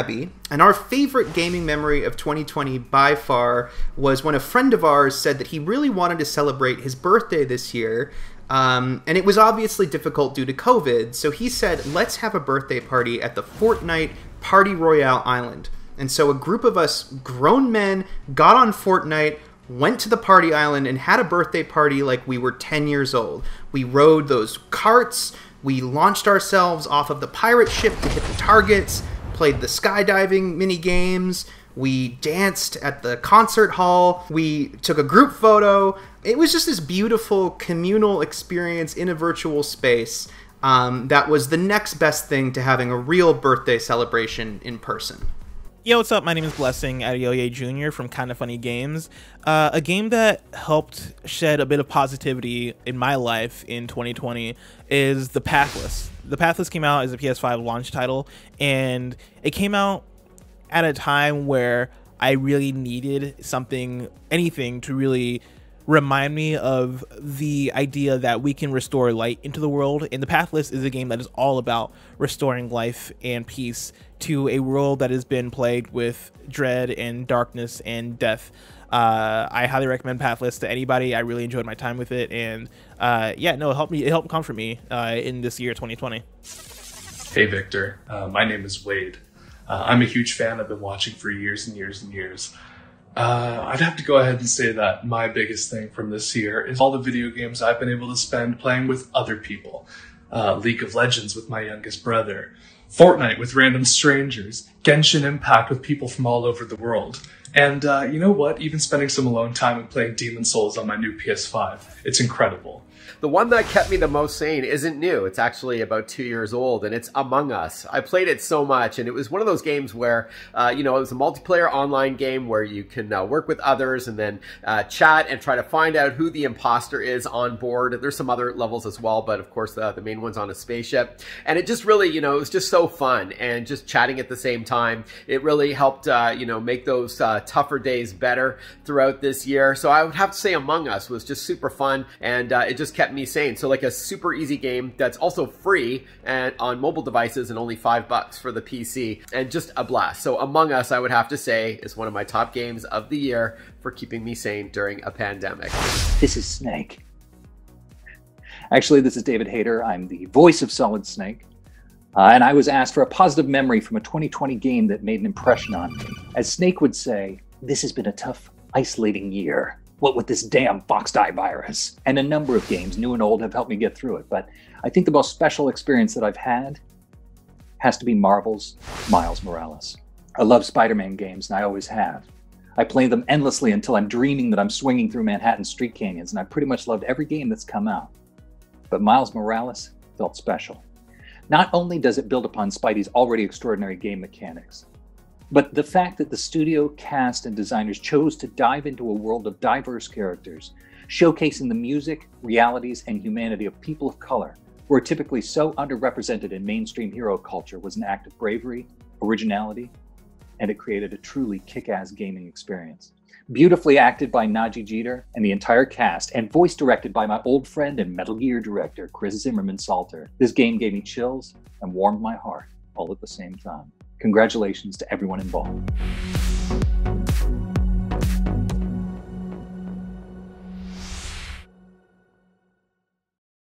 Abbey, and our favorite gaming memory of 2020 by far was when a friend of ours said that he really wanted to celebrate his birthday this year, and it was obviously difficult due to COVID, so he said, let's have a birthday party at the Fortnite Party Royale Island. And so a group of us grown men got on Fortnite, went to the party island, and had a birthday party like we were 10 years old. We rode those carts, we launched ourselves off of the pirate ship to hit the targets, played the skydiving mini games, we danced at the concert hall, we took a group photo. It was just this beautiful communal experience in a virtual space that was the next best thing to having a real birthday celebration in person. Yo, what's up? My name is Blessing Adeoye Jr. from Kinda Funny Games. A game that helped shed a bit of positivity in my life in 2020 is The Pathless. The Pathless came out as a PS5 launch title, and it came out at a time where I really needed anything to really remind me of the idea that we can restore light into the world. And The Pathless is a game that is all about restoring life and peace to a world that has been plagued with dread and darkness and death. I highly recommend Pathless to anybody. I really enjoyed my time with it, and yeah, no, it helped comfort me in this year 2020. Hey Victor, my name is Wade. I'm a huge fan. I've been watching for years and years and years. I'd have to go ahead and say that my biggest thing from this year is all the video games I've been able to spend playing with other people. League of Legends with my youngest brother, Fortnite with random strangers, Genshin Impact with people from all over the world, and you know what, even spending some alone time and playing Demon Souls on my new PS5. It's incredible. The one that kept me the most sane isn't new. It's actually about 2 years old, and it's Among Us. I played it so much, and it was one of those games where, you know, it was a multiplayer online game where you can work with others and then chat and try to find out who the imposter is on board. There's some other levels as well, but of course the main one's on a spaceship. And it just really, you know, it was just so fun, and just chatting at the same time. It really helped, you know, make those tougher days better throughout this year. So I would have to say Among Us was just super fun, and it just kept me sane. So like a super easy game that's also free and on mobile devices and only $5 for the PC, and just a blast. So Among Us, I would have to say, is one of my top games of the year for keeping me sane during a pandemic. This is Snake. Actually, this is David Hayter. I'm the voice of Solid Snake. And I was asked for a positive memory from a 2020 game that made an impression on me. As Snake would say, this has been a tough, isolating year. What with this damn Foxdie virus? And a number of games, new and old, have helped me get through it. But I think the most special experience that I've had has to be Marvel's Miles Morales. I love Spider-Man games, and I always have. I play them endlessly until I'm dreaming that I'm swinging through Manhattan street canyons, and I pretty much loved every game that's come out. But Miles Morales felt special. Not only does it build upon Spidey's already extraordinary game mechanics, but the fact that the studio, cast, and designers chose to dive into a world of diverse characters, showcasing the music, realities, and humanity of people of color who are typically so underrepresented in mainstream hero culture, was an act of bravery, originality, and it created a truly kick-ass gaming experience. Beautifully acted by Najee Jeter and the entire cast, and voice directed by my old friend and Metal Gear director, Chris Zimmerman-Salter. This game gave me chills and warmed my heart all at the same time. Congratulations to everyone involved.